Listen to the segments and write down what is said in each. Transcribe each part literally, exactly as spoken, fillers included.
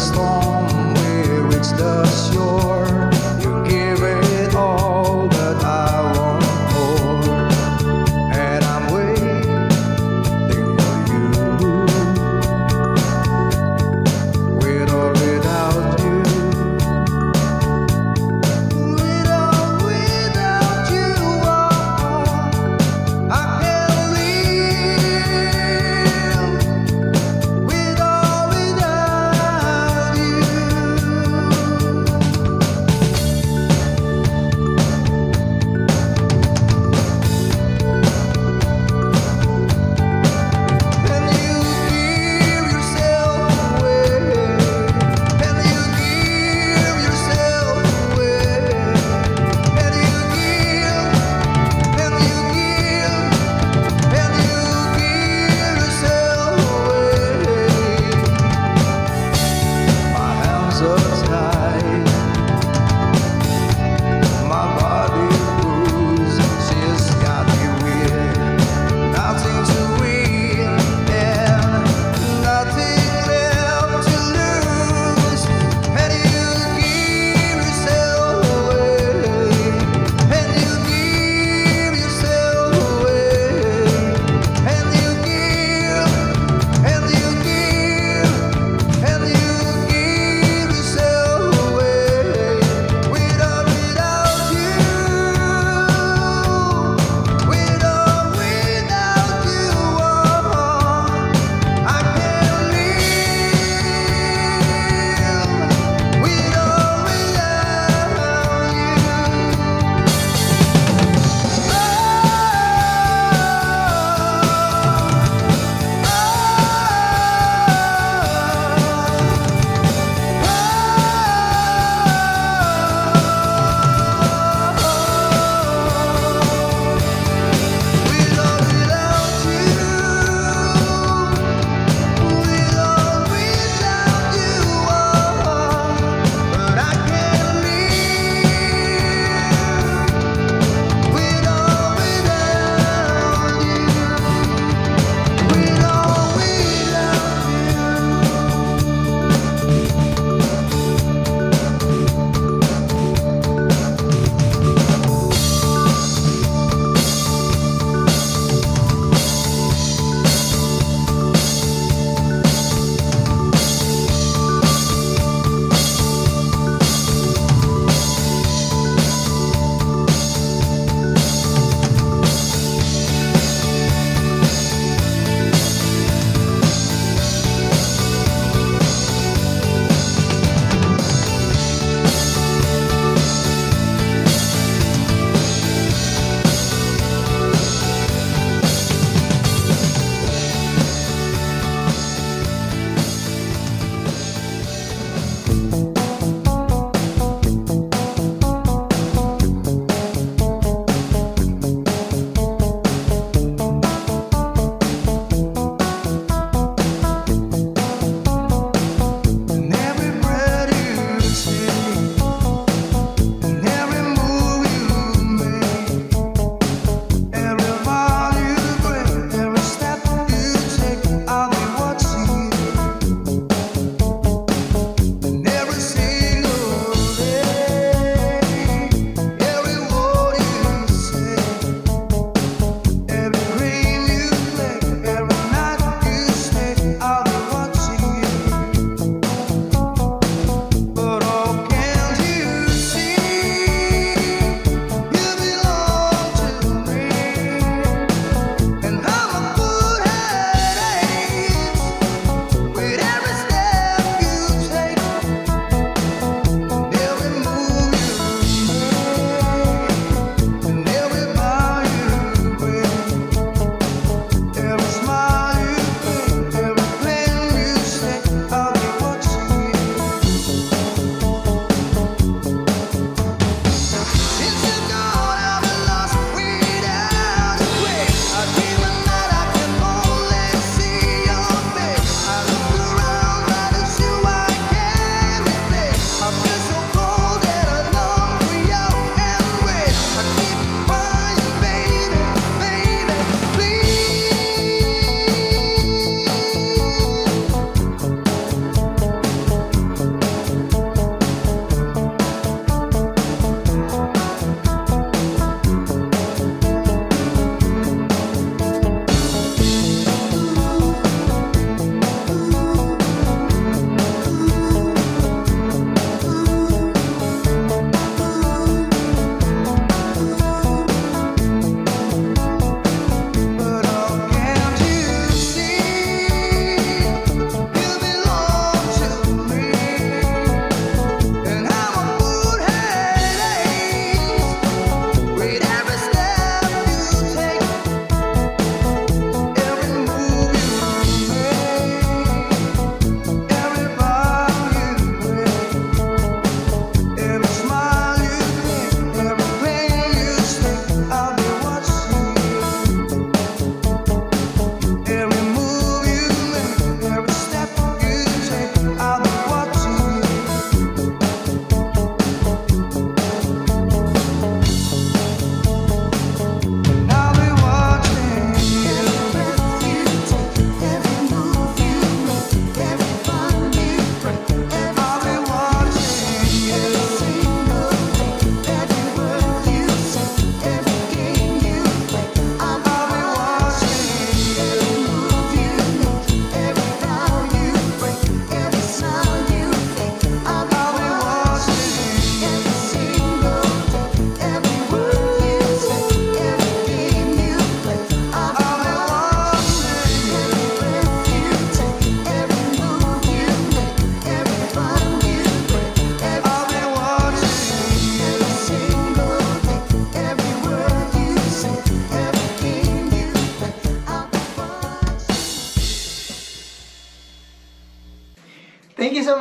Storm where it's the shore, you give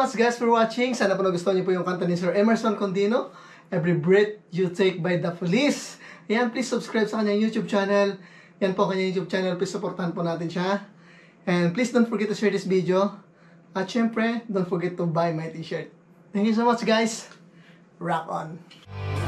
much guys for watching. Sana po nagustuhan niyo po yung kanta ni Sir Emerson Condino, Every Breath You Take by The Police. Ayan, please subscribe sa kanyang YouTube channel. Yan po kanyang YouTube channel. Please supportahan po natin siya. And please don't forget to share this video. At syempre, don't forget to buy my t-shirt. Thank you so much guys. Rock on!